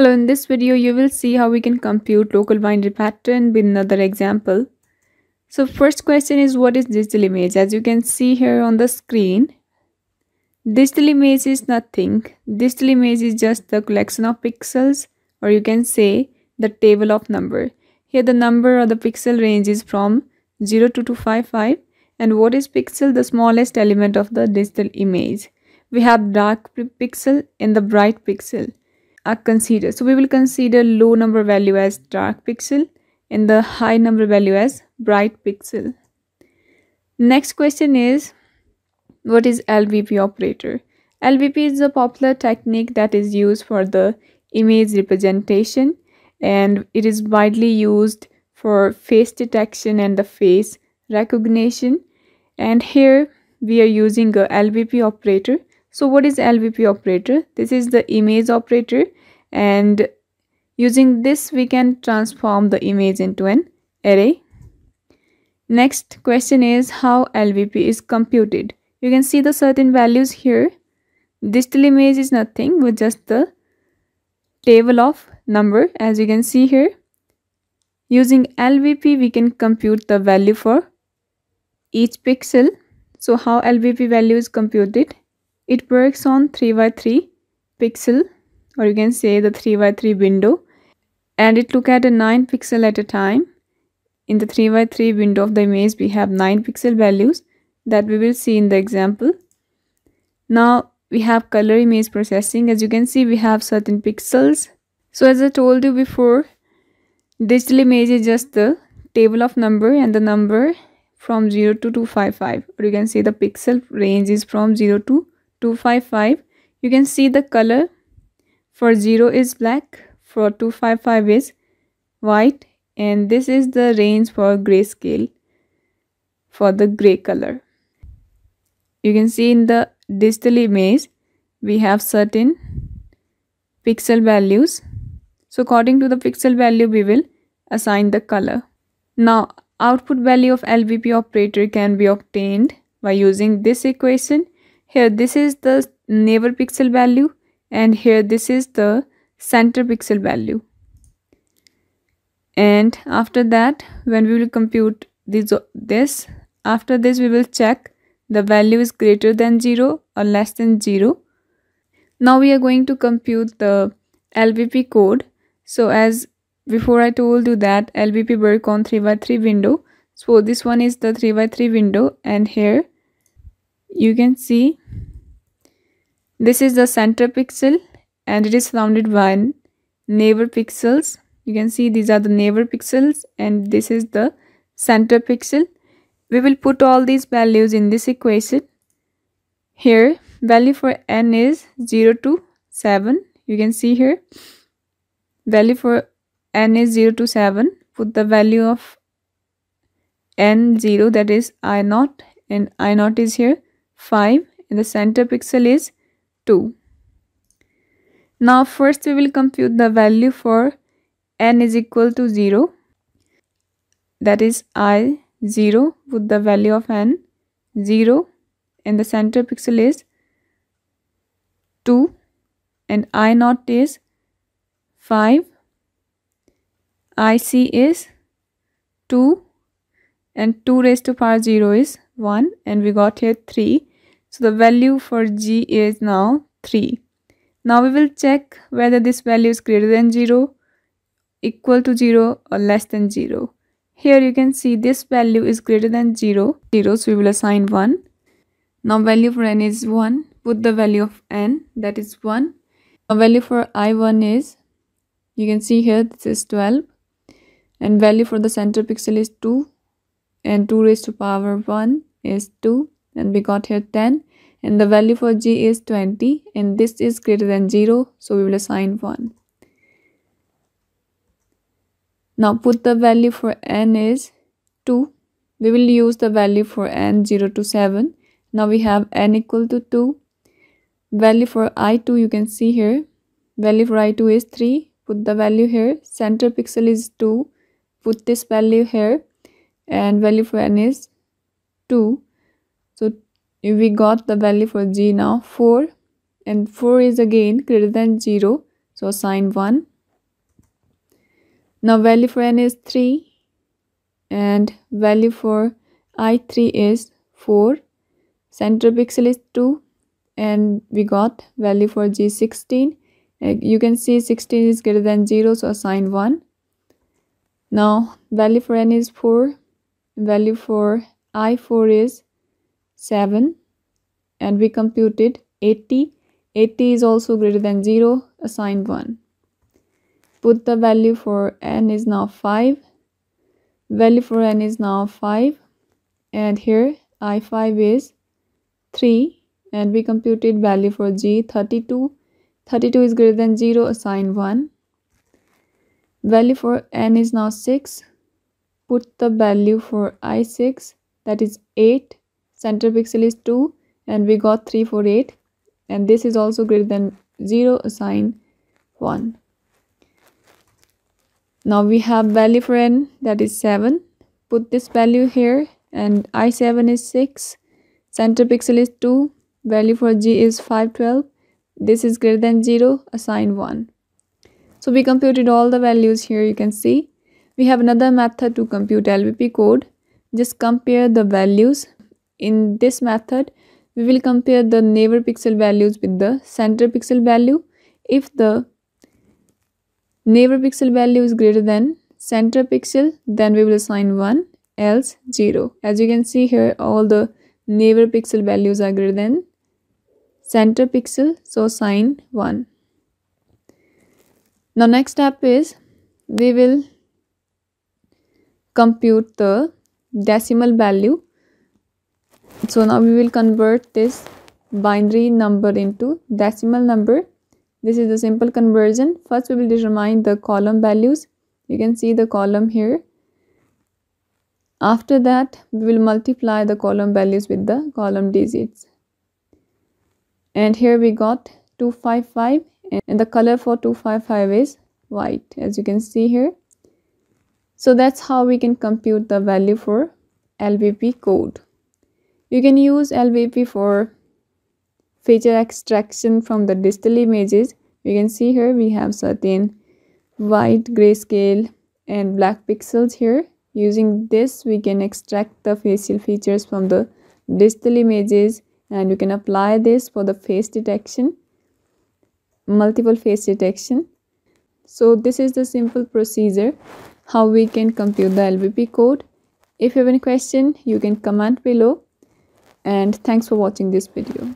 Hello, in this video you will see how we can compute local boundary pattern with another example. So first question is, what is digital image? As you can see here on the screen, digital image is nothing. Digital image is just the collection of pixels, or you can say the table of number. Here the number or the pixel range is from 0 to 255. And what is pixel? The smallest element of the digital image. We have dark pixel and the bright pixel are considered. So we will consider low number value as dark pixel and the high number value as bright pixel. Next question is, what is LVP operator? LVP is a popular technique that is used for the image representation, and it is widely used for face detection and the face recognition. And here we are using a LVP operator. So what is LVP operator? This is the image operator, and using this we can transform the image into an array. Next question is how LVP is computed. You can see the certain values here. Digital image is nothing but just the table of number, as you can see here. Using LVP we can compute the value for each pixel. So how LVP value is computed? It works on 3x3 pixel, or you can say the 3x3 window, and it look at a 9 pixel at a time. In the 3x3 window of the image we have 9 pixel values that we will see in the example. Now we have color image processing. As you can see, we have certain pixels. So as I told you before, digital image is just the table of number and the number from 0 to 255, or you can say the pixel range is from 0 to 255. You can see the color for 0 is black, for 255 is white, and this is the range for grayscale for the gray color. You can see in the digital image we have certain pixel values, so according to the pixel value we will assign the color. Now output value of LVP operator can be obtained by using this equation. Here this is the neighbor pixel value, and here this is the center pixel value. And after that, when we will compute this, after this we will check the value is greater than 0 or less than 0. Now we are going to compute the LVP code. So as before I told you that LVP work on 3x3 window. So this one is the 3x3 window, and here you can see this is the center pixel and it is surrounded by neighbor pixels. You can see these are the neighbor pixels and this is the center pixel. We will put all these values in this equation. Here value for n is 0 to 7. You can see here value for n is 0 to 7. Put the value of n 0, that is I0, and I0 is here 5, and the center pixel is 2. Now first we will compute the value for n is equal to 0, that is I0. Put the value of n 0, and the center pixel is 2, and I0 is 5, IC is 2, and 2 raised to power 0 is 1, and we got here 3. So the value for G is now 3. Now we will check whether this value is greater than 0, equal to 0, or less than 0. Here you can see this value is greater than 0, so we will assign 1. Now value for n is 1. Put the value of n, that is 1. Now value for I1 is, you can see here this is 12, and value for the center pixel is 2, and 2 raised to power 1 is 2, and we got here 10, and the value for G is 20, and this is greater than 0, so we will assign 1. Now put the value for n is 2. We will use the value for n 0 to 7. Now we have n equal to 2. Value for I2, you can see here. Value for I2 is 3. Put the value here. Center pixel is 2. Put this value here. And value for n is 2. So we got the value for G now 4. And 4 is again greater than 0. So assign 1. Now value for n is 3 and value for i3 is 4. Center pixel is 2 and we got value for g16. You can see 16 is greater than 0, so assign 1. Now value for n is 4, value for i4 is 7, and we computed 80. 80 is also greater than 0, assign 1. Put the value for n is now 5. Value for n is now 5, and here i5 is 3, and we computed value for g 32. 32 is greater than 0, assign 1. Value for n is now 6. Put the value for i6, that is 8. Center pixel is 2 and we got 348, and this is also greater than 0, assign 1. Now we have value for n, that is 7. Put this value here, and i7 is 6. Center pixel is 2. Value for g is 512. This is greater than 0, assign 1. So we computed all the values here, you can see. We have another method to compute LVP code. Just compare the values. In this method, we will compare the neighbor pixel values with the center pixel value. If the neighbor pixel value is greater than center pixel, then we will assign 1, else 0. As you can see here, all the neighbor pixel values are greater than center pixel, so assign 1. Now next step is we will compute the decimal value. So now we will convert this binary number into decimal number. This is the simple conversion. First we will determine the column values. You can see the column here. After that, we will multiply the column values with the column digits. And here we got 255, and the color for 255 is white, as you can see here. So that's how we can compute the value for LVP code. You can use LVP for feature extraction from the distal images. You can see here we have certain white, grayscale and black pixels here. Using this, we can extract the facial features from the distal images. And you can apply this for the face detection, multiple face detection. So this is the simple procedure how we can compute the LVP code. If you have any question, you can comment below. And thanks for watching this video.